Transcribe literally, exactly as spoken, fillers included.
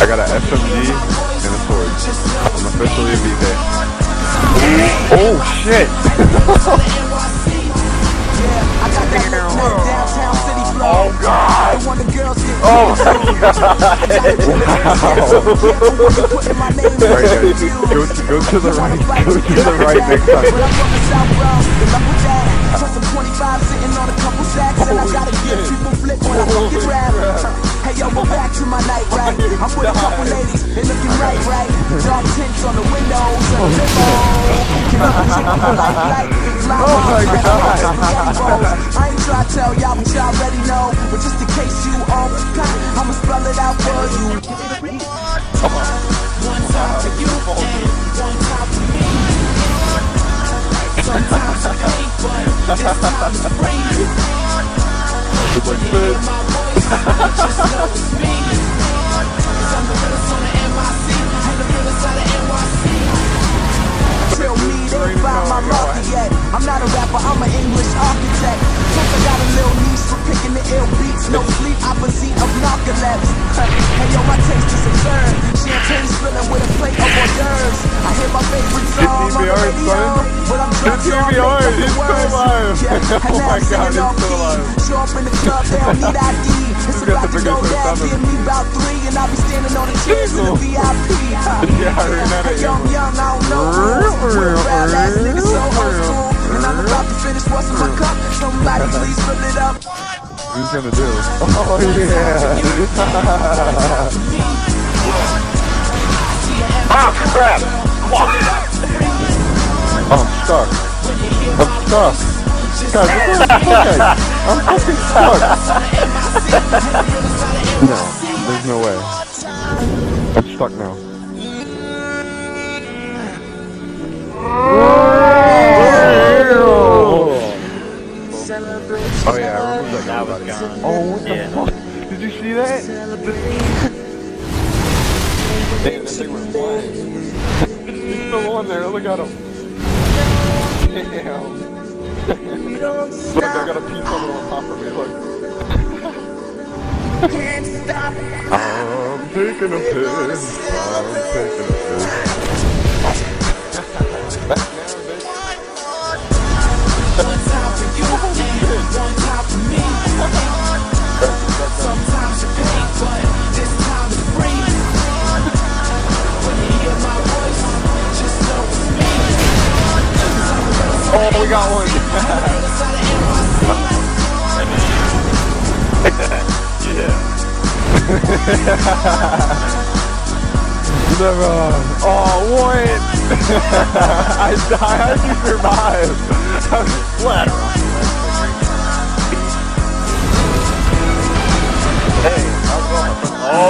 I got an S M G and a sword. I'm officially a V A. Oh shit! Oh god! Oh my god! Right there. Go to, go to the right. Go to the right next time. I'm with a couple ladies, they looking right, right. Drop tints on the windows and the oh, oh my god! I ain't try to tell y'all, but y'all already know. But just in case you all forgot, I'ma spell it out for you. One time to you and one time to me. Sometimes I hate, but this time it's free. When you hear my voice, you just know it's me. I'm not a rapper, I'm an English architect. Plus I got a little niche for picking the ill beats. No sleep, opposite of narcolepsy. Hey yo, my taste is absurd. Champagne spilling with a plate of hors d'oeuvres. I hear my favorite song on the radio. When I'm drunk, so I'm making the words. And now I'm singing off key. Show up in the club, they don't need I D. It's about to go down, give me about three. And I'll be standing on the chairs in the V I P. Yeah, I ran out of here. Young, young, I don't know. Somebody please fill it up. What he's gonna do? Oh yeah! Ah crap! I'm stuck. I'm stuck. Guys, what the fuck? I'm fucking stuck. No, there's no way. I'm stuck now. Oh yeah, I remember that was gone. Oh, what the yeah. fuck? Did you see that? Damn, that thing was flying. He's still on there, look at him. Damn. Look, I got a piece of it on top of me, look. Can't stop. I'm taking a piss. I'm taking a piss. Back now, bitch. One time for you, one time for me. Sometimes you pay, but this time it's free. When you hear my voice, just know it's me. Oh, we got one. Yeah. Never. Oh, what? I died. I survived. I'm flatter on you. Hey, how's it going? Oh.